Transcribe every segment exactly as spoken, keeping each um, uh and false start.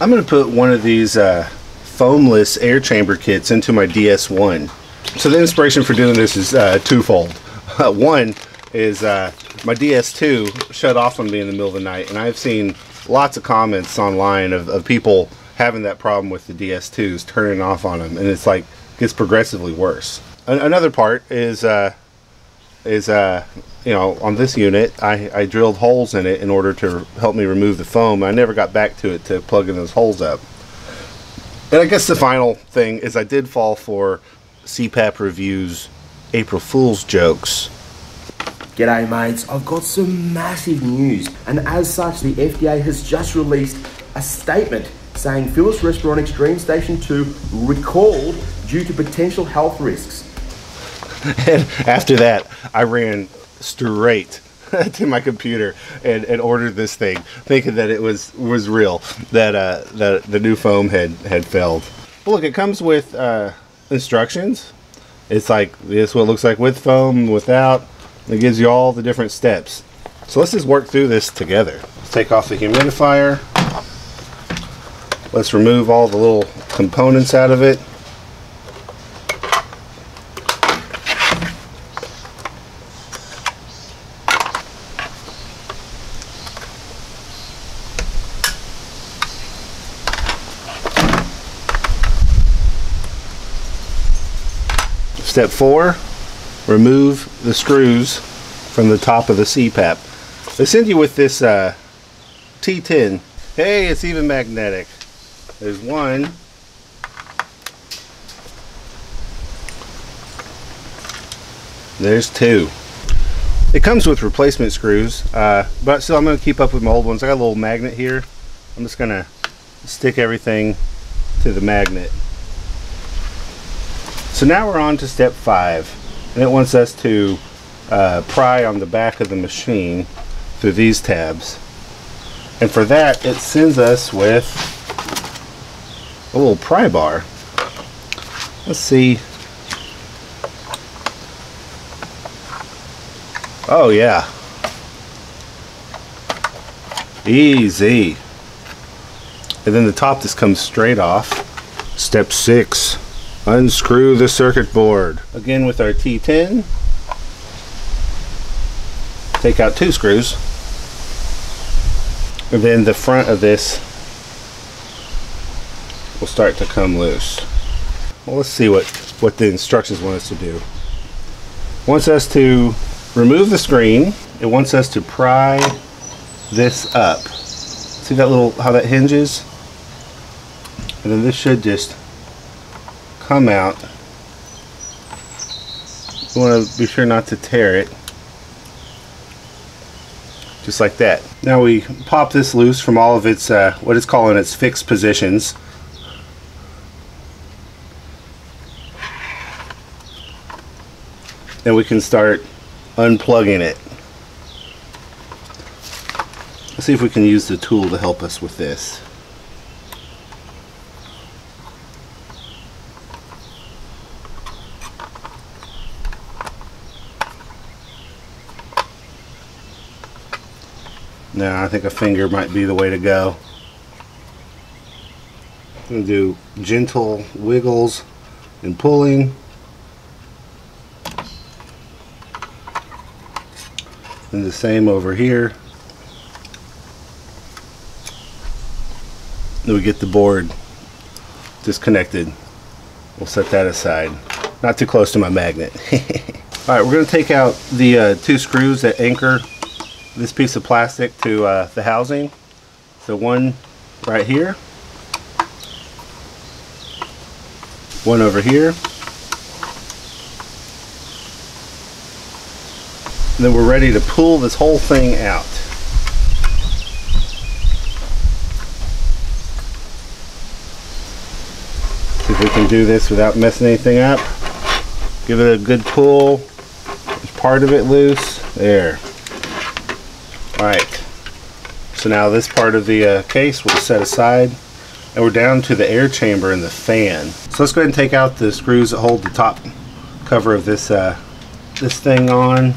I'm going to put one of these uh, foamless air chamber kits into my D S one. So the inspiration for doing this is uh, twofold. Uh, one is uh, my D S two shut off on me in the middle of the night, and I've seen lots of comments online of, of people having that problem with the D S twos turning off on them, and it's like gets progressively worse. An another part is uh, is uh, you know, on this unit I, I drilled holes in it in order to help me remove the foam. I never got back to it to plug in those holes up. And I guess the final thing is I did fall for C PAP Review's April Fool's jokes. G'day mates, I've got some massive news, and as such the F D A has just released a statement saying Philips Respironics DreamStation two recalled due to potential health risks. And after that I ran straight to my computer and, and ordered this thing, thinking that it was was real, that uh, that the new foam had, had failed. Well, look, it comes with uh, instructions. It's like this is what it looks like with foam, without. It gives you all the different steps. So let's just work through this together. Let's take off the humidifier. Let's remove all the little components out of it. Step four, remove the screws from the top of the C PAP. They send you with this uh, T ten. Hey, it's even magnetic. There's one. There's two. It comes with replacement screws, uh, but still I'm going to keep up with my old ones. I got a little magnet here. I'm just going to stick everything to the magnet. So now we're on to step five, and it wants us to uh, pry on the back of the machine through these tabs. And for that, it sends us with a little pry bar. Let's see. Oh yeah. Easy. And then the top just comes straight off. Step six. Unscrew the circuit board. Again with our T ten. Take out two screws. And then the front of this will start to come loose. Well, let's see what, what the instructions want us to do. It wants us to remove the screen. It wants us to pry this up. See that little, how that hinges? And then this should just come out. You want to be sure not to tear it. Just like that. Now we pop this loose from all of its, uh, what it's calling its fixed positions. And we can start unplugging it. Let's see if we can use the tool to help us with this. No, I think a finger might be the way to go. I'm going to do gentle wiggles and pulling. And the same over here. Then we get the board disconnected. We'll set that aside. Not too close to my magnet. Alright, we're going to take out the uh, two screws that anchor this piece of plastic to uh, the housing. So one right here, one over here, and then we're ready to pull this whole thing out. See if we can do this without messing anything up. Give it a good pull. There's part of it loose. There. Alright, so now this part of the uh, case we'll set aside, and we're down to the air chamber and the fan. So let's go ahead and take out the screws that hold the top cover of this uh, this thing on.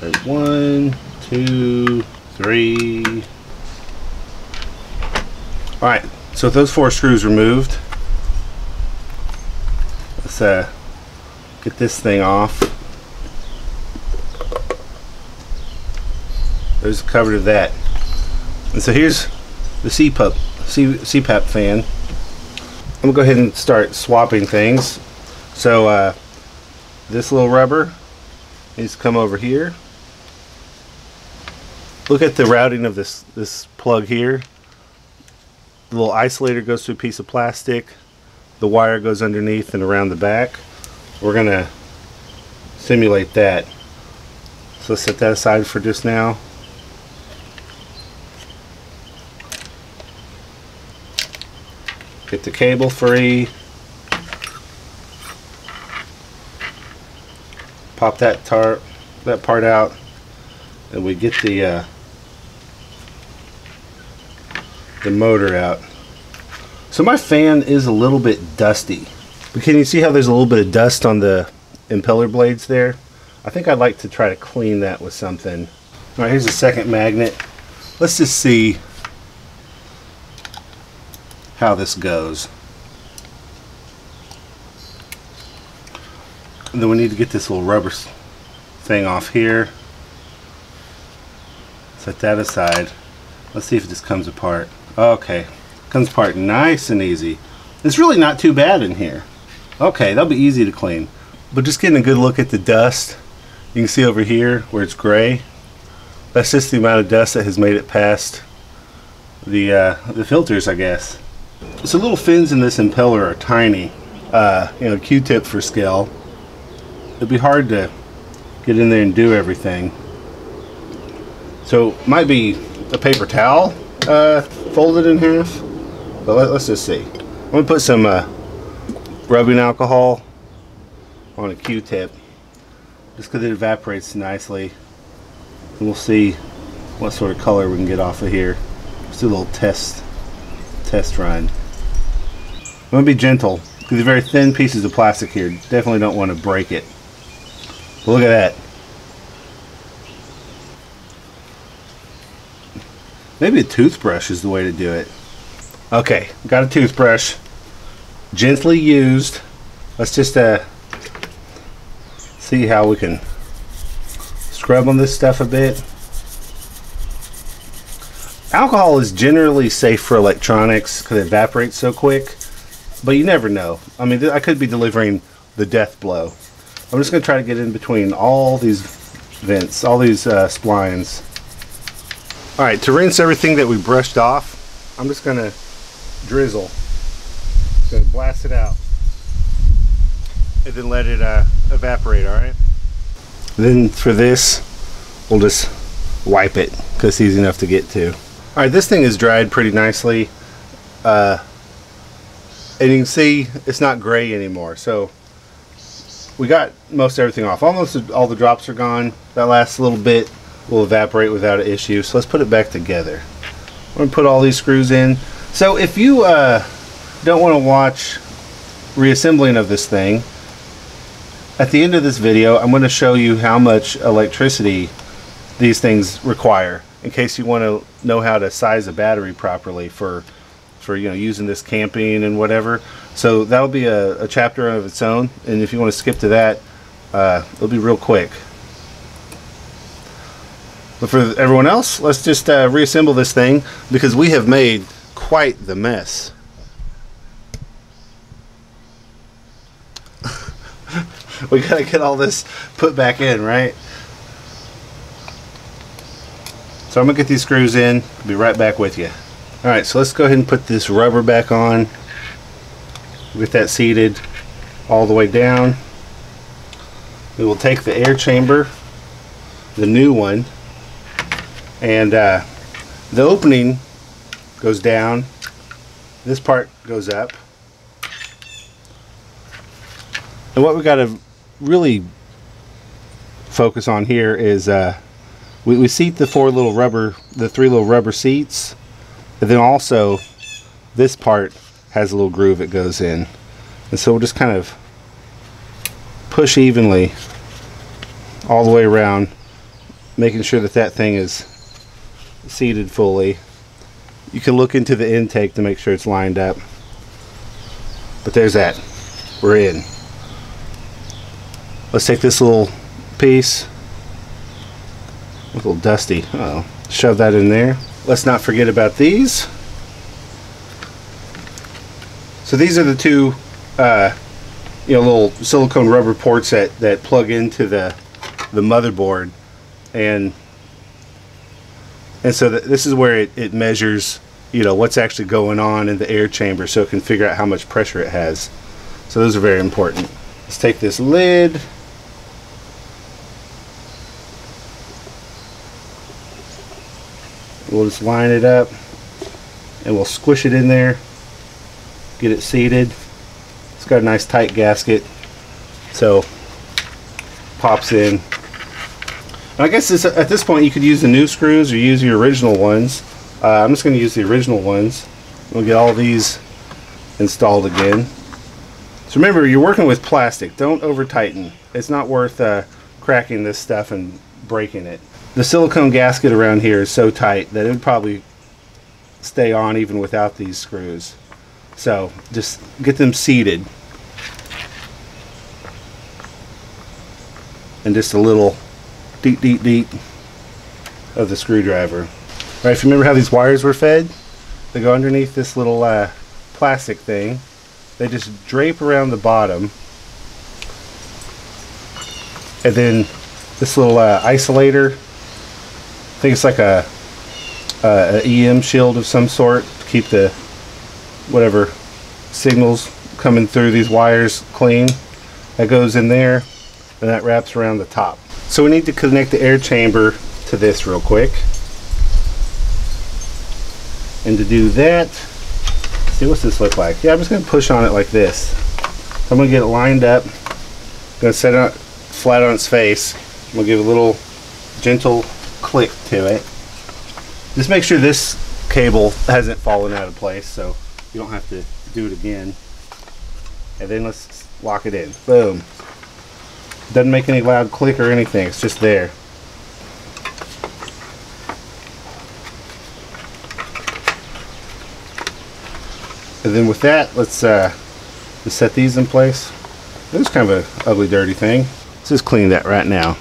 There's one, two, three. Alright, So with those four screws removed, let's uh, get this thing off. There's a cover to that. And so here's the C PAP, C PAP fan. I'm gonna go ahead and start swapping things. So uh, this little rubber needs to come over here. Look at the routing of this, this plug here. The little isolator goes through a piece of plastic. The wire goes underneath and around the back. We're gonna simulate that. So let's set that aside for just now. Get the cable free. Pop that tar that part out, and we get the uh, the motor out. So my fan is a little bit dusty, but can you see how there's a little bit of dust on the impeller blades there? I think I'd like to try to clean that with something. All right, here's a second magnet. Let's just see how this goes. And then we need to get this little rubber thing off here. Set that aside. Let's see if it just comes apart. Okay, comes apart nice and easy. It's really not too bad in here. Okay, that'll be easy to clean. But just getting a good look at the dust, you can see over here where it's gray. That's just the amount of dust that has made it past the uh, the filters, I guess. So little fins in this impeller are tiny. Uh, you know, Q-tip for scale. It'd be hard to get in there and do everything. So might be a paper towel uh, folded in half. But let, let's just see. I'm gonna put some uh, rubbing alcohol on a Q-tip just because it evaporates nicely. And we'll see what sort of color we can get off of here. Let's do a little test test run. I'm gonna be gentle because they're very thin pieces of plastic here. Definitely don't want to break it. But look at that. Maybe a toothbrush is the way to do it. Okay, got a toothbrush. Gently used. Let's just uh, see how we can scrub on this stuff a bit. Alcohol is generally safe for electronics because it evaporates so quick, but you never know. I mean, I could be delivering the death blow. I'm just going to try to get in between all these vents, all these uh, splines. All right, to rinse everything that we brushed off, I'm just going to drizzle. Just going to blast it out and then let it uh, evaporate, all right? Then for this, we'll just wipe it because it's easy enough to get to. All right, this thing is dried pretty nicely, uh, and you can see it's not gray anymore. So we got most everything off. Almost all the drops are gone. That last little bit will evaporate without an issue. So let's put it back together. I'm gonna put all these screws in. So if you uh, don't want to watch reassembling of this thing, at the end of this video, I'm going to show you how much electricity these things require, in case you want to know how to size a battery properly for for you know, using this camping and whatever. So that'll be a, a chapter of its own, and if you want to skip to that, uh, it'll be real quick. But for everyone else, let's just uh, reassemble this thing, because we have made quite the mess. We gotta get all this put back in, right? So I'm gonna get these screws in, be right back with you. All right, so let's go ahead and put this rubber back on. Get that seated all the way down. We will take the air chamber, the new one, and uh, the opening goes down. This part goes up. And what we gotta really focus on here is uh, We, we seat the four little rubber, the three little rubber seats, and then also this part has a little groove it goes in. And so we'll just kind of push evenly all the way around, making sure that that thing is seated fully. you can look into the intake to make sure it's lined up. But there's that. We're in. Let's take this little piece. A little dusty. Uh-oh. Shove that in there. Let's not forget about these. So these are the two uh, you know, little silicone rubber ports that, that plug into the, the motherboard. And and so th this is where it, it measures, you know, what's actually going on in the air chamber, so it can figure out how much pressure it has. So those are very important. Let's take this lid. We'll just line it up and we'll squish it in there, get it seated. It's got a nice tight gasket, so pops in. And I guess this, at this point, you could use the new screws or use your original ones. Uh, I'm just going to use the original ones. We'll get all these installed again. So remember, you're working with plastic. Don't over tighten. It's not worth uh, cracking this stuff and breaking it. The silicone gasket around here is so tight that it would probably stay on even without these screws. So just get them seated. And just a little deep, deep, deep of the screwdriver. All right, if you remember how these wires were fed, they go underneath this little uh, plastic thing. They just drape around the bottom. And then this little uh, isolator, I think it's like a, uh, a E M shield of some sort to keep the whatever signals coming through these wires clean. That goes in there and that wraps around the top. So we need to connect the air chamber to this real quick. And to do that, let's see, what's this look like? Yeah, I'm just gonna push on it like this. So I'm gonna get it lined up. I'm gonna set it on, flat on its face. I'm gonna give it a little gentle click to it. Just make sure this cable hasn't fallen out of place, so you don't have to do it again. And then let's lock it in. Boom. Doesn't make any loud click or anything. It's just there. And then with that, let's uh, let's set these in place. This is kind of an ugly, dirty thing. Let's just clean that right now.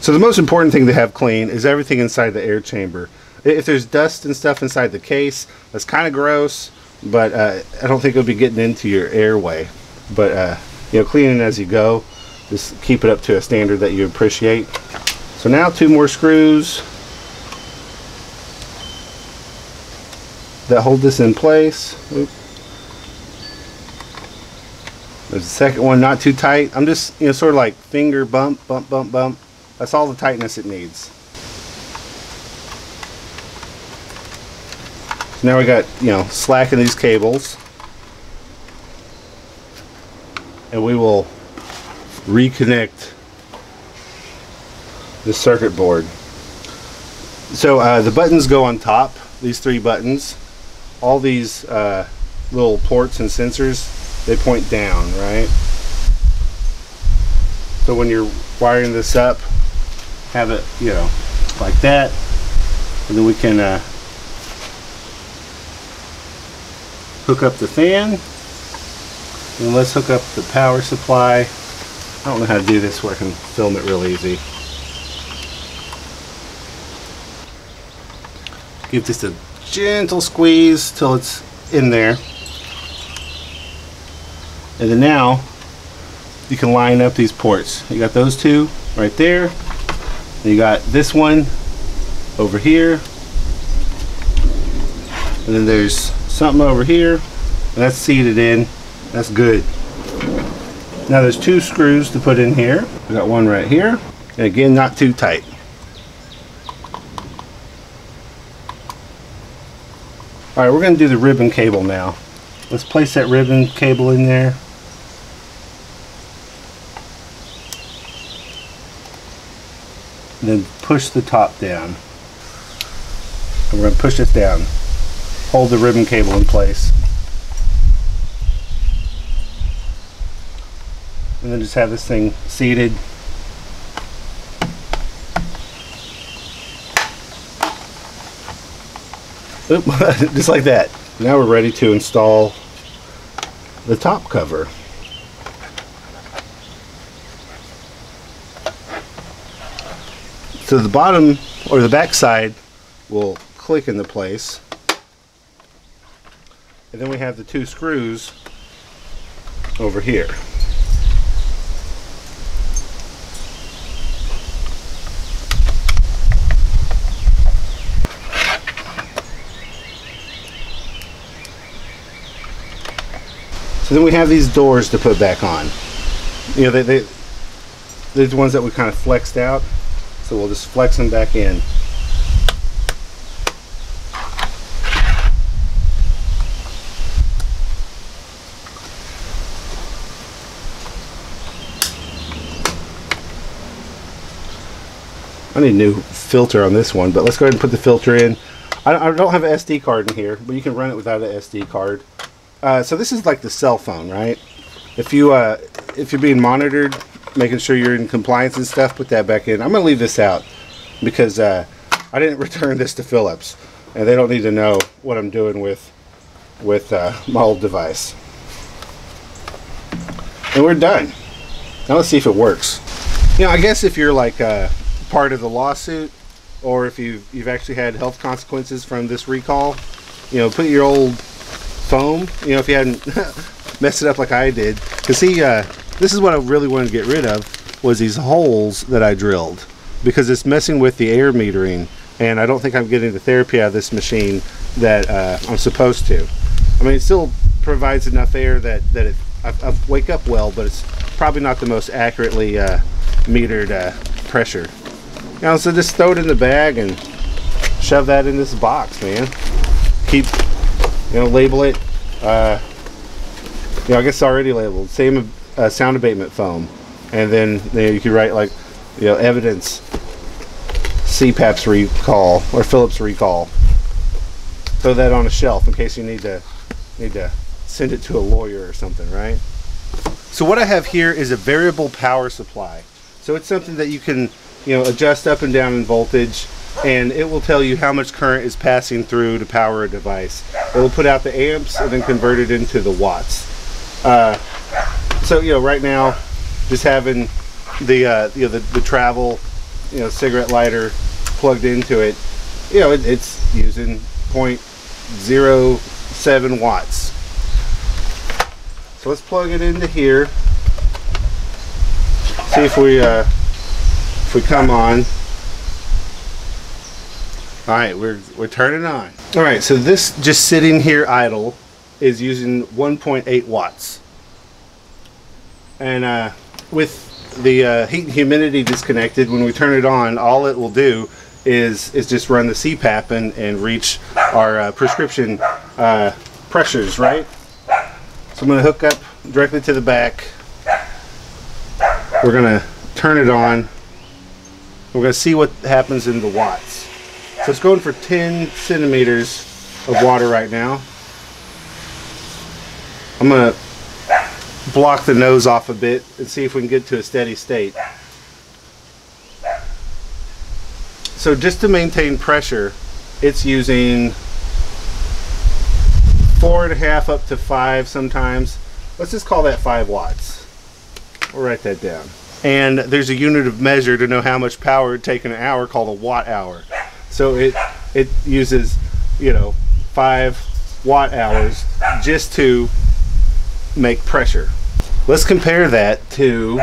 So the most important thing to have clean is everything inside the air chamber. If there's dust and stuff inside the case, that's kind of gross, but uh, I don't think it'll be getting into your airway. But uh, you know, cleaning as you go, just keep it up to a standard that you appreciate. So now two more screws that hold this in place. Oop. There's the second one, not too tight. I'm just, you know, sort of like finger bump, bump, bump, bump. That's all the tightness it needs. So now we got, you know, slack in these cables. And we will reconnect the circuit board. So uh, the buttons go on top, these three buttons. All these uh, little ports and sensors, they point down, right? So when you're wiring this up, have it, you know, like that. And then we can uh, hook up the fan. And let's hook up the power supply. I don't know how to do this where I can film it real easy. Give this a gentle squeeze till it's in there. And then now you can line up these ports. You got those two right there. And you got this one over here. And then there's something over here. And that's seated in. That's good. Now there's two screws to put in here. We got one right here. And again, not too tight. All right, we're going to do the ribbon cable now. Let's place that ribbon cable in there. And then push the top down. And we're going to push this down. Hold the ribbon cable in place. And then just have this thing seated. Oop, just like that. Now we're ready to install the top cover. So the bottom, or the back side, will click into place. And then we have the two screws over here. So then we have these doors to put back on. You know, they, they, they're the ones that we kind of flexed out. So we'll just flex them back in. I need a new filter on this one, but let's go ahead and put the filter in. I, I don't have an S D card in here, but you can run it without an S D card. Uh, so this is like the cell phone, right? If you uh, if you're being monitored, making sure you're in compliance and stuff, put that back in. I'm gonna leave this out because uh, I didn't return this to Philips, and they don't need to know what I'm doing with with uh, my old device. And we're done. Now let's see if it works. You know, I guess if you're like uh, part of the lawsuit, or if you've you've actually had health consequences from this recall, you know, put your old foam, you know, if you hadn't messed it up like I did. Because see, uh, this is what I really wanted to get rid of, was these holes that I drilled, because it's messing with the air metering, and I don't think I'm getting the therapy out of this machine that uh, I'm supposed to. I mean, it still provides enough air that, that it, I, I wake up well, but it's probably not the most accurately uh, metered uh, pressure. You know, so just throw it in the bag and shove that in this box, man. Keep... You know, label it, uh, you know, I guess it's already labeled, same uh, sound abatement foam. And then you, know, you could write, like, you know, evidence, C PAP's recall, or Philips recall. Throw that on a shelf in case you need to, need to send it to a lawyer or something, right? So what I have here is a variable power supply. So it's something that you can, you know, adjust up and down in voltage. And it will tell you how much current is passing through to power a device. It will put out the amps and then convert it into the watts. Uh, so you know, right now, just having the uh, you know the, the travel you know cigarette lighter plugged into it, you know it, it's using zero point zero seven watts. So let's plug it into here. See if we uh, if we come on. All right, we're, we're turning on. All right, so this just sitting here idle is using one point eight watts. And uh, with the uh, heat and humidity disconnected, when we turn it on, all it will do is, is just run the C PAP and, and reach our uh, prescription uh, pressures, right? So I'm gonna hook up directly to the back. We're gonna turn it on. We're gonna see what happens in the watts. So it's going for ten centimeters of water right now. I'm going to block the nose off a bit and see if we can get to a steady state. So just to maintain pressure, it's using four and a half up to five sometimes. Let's just call that five watts. We'll write that down. And there's a unit of measure to know how much power it'd take in an hour called a watt hour. So it it uses, you know, five watt hours just to make pressure. Let's compare that to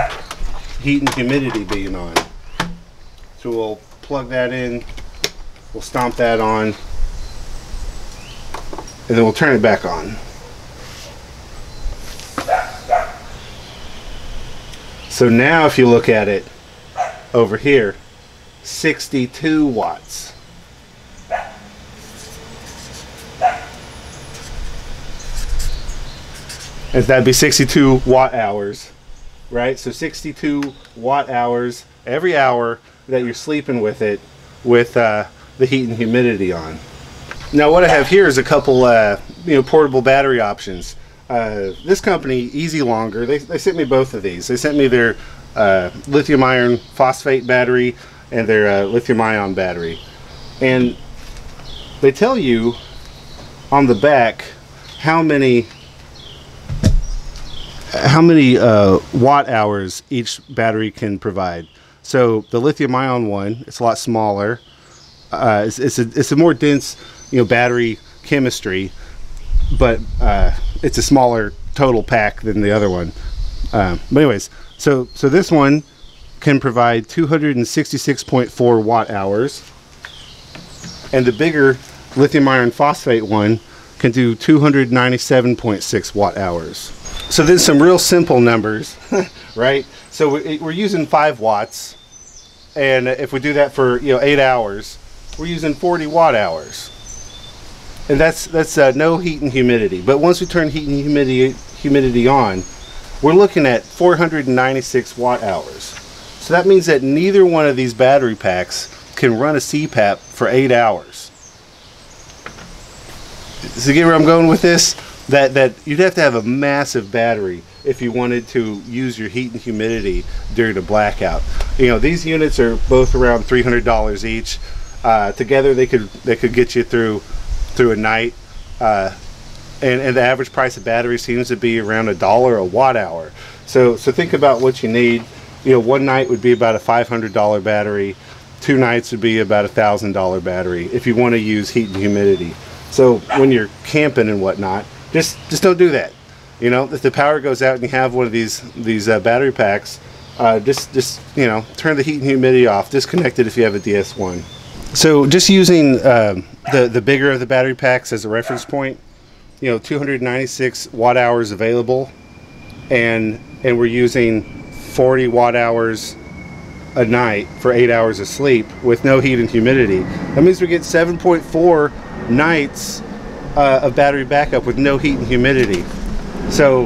heat and humidity being on. So we'll plug that in, we'll stomp that on, and then we'll turn it back on. So now if you look at it over here, sixty-two watts. And that'd be sixty-two watt hours, right? So sixty-two watt hours every hour that you're sleeping with it, with uh, the heat and humidity on. Now what I have here is a couple, uh, you know, portable battery options. Uh, this company, Easy Longer, they, they sent me both of these. They sent me their uh, lithium iron phosphate battery and their uh, lithium ion battery. And they tell you on the back how many how many uh, watt hours each battery can provide. So the lithium ion one, it's a lot smaller. Uh, it's, it's, a, it's a more dense, you know, battery chemistry, but uh, it's a smaller total pack than the other one. Um, but anyways, so so this one can provide two hundred sixty-six point four watt hours, and the bigger lithium iron phosphate one can do two hundred ninety-seven point six watt hours. So there's some real simple numbers, right? So we're using five watts, and if we do that for, you know, eight hours, we're using forty watt hours, and that's that's uh, no heat and humidity. But once we turn heat and humidity humidity on, we're looking at four hundred ninety-six watt hours. So that means that neither one of these battery packs can run a C PAP for eight hours. So you get where I'm going with this? That, that you'd have to have a massive battery if you wanted to use your heat and humidity during a blackout. You know, these units are both around three hundred dollars each. Uh, together, they could they could get you through through a night. Uh, And, and the average price of battery seems to be around a dollar a watt hour. So, so think about what you need. You know, one night would be about a five hundred dollar battery. Two nights would be about a thousand dollar battery if you want to use heat and humidity. So when you're camping and whatnot, just just don't do that. You know, if the power goes out and you have one of these these uh, battery packs, uh, just just you know, turn the heat and humidity off. Disconnect it if you have a D S one. So just using uh, the the bigger of the battery packs as a reference point. You know, two hundred ninety-six watt hours available, and and we're using forty watt hours a night for eight hours of sleep with no heat and humidity. That means we get seven point four nights uh, of battery backup with no heat and humidity. So,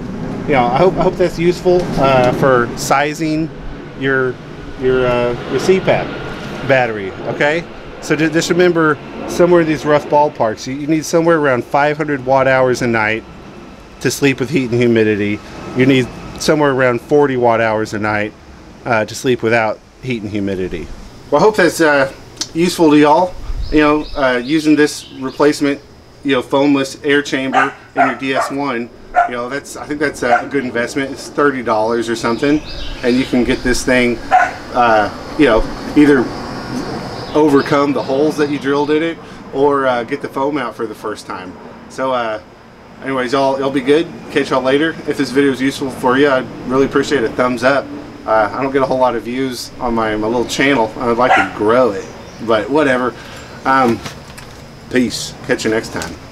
you know, I hope I hope that's useful uh, for sizing your your uh, your C PAP battery. Okay, so just remember, somewhere in these rough ballparks, you, you need somewhere around five hundred watt hours a night to sleep with heat and humidity. You need somewhere around forty watt hours a night uh, to sleep without heat and humidity. Well, I hope that's uh, useful to y'all. You know, uh, using this replacement, you know, foamless air chamber in your D S one, you know, that's I think that's a good investment. It's thirty dollars or something, and you can get this thing, uh, you know, either overcome the holes that you drilled in it or uh, get the foam out for the first time. So uh, anyways, y'all it'll be good. Catch y'all later. If this video is useful for you, I'd really appreciate a thumbs up. uh, I don't get a whole lot of views on my, my little channel. I'd like to grow it, but whatever. Um, peace. Catch you next time.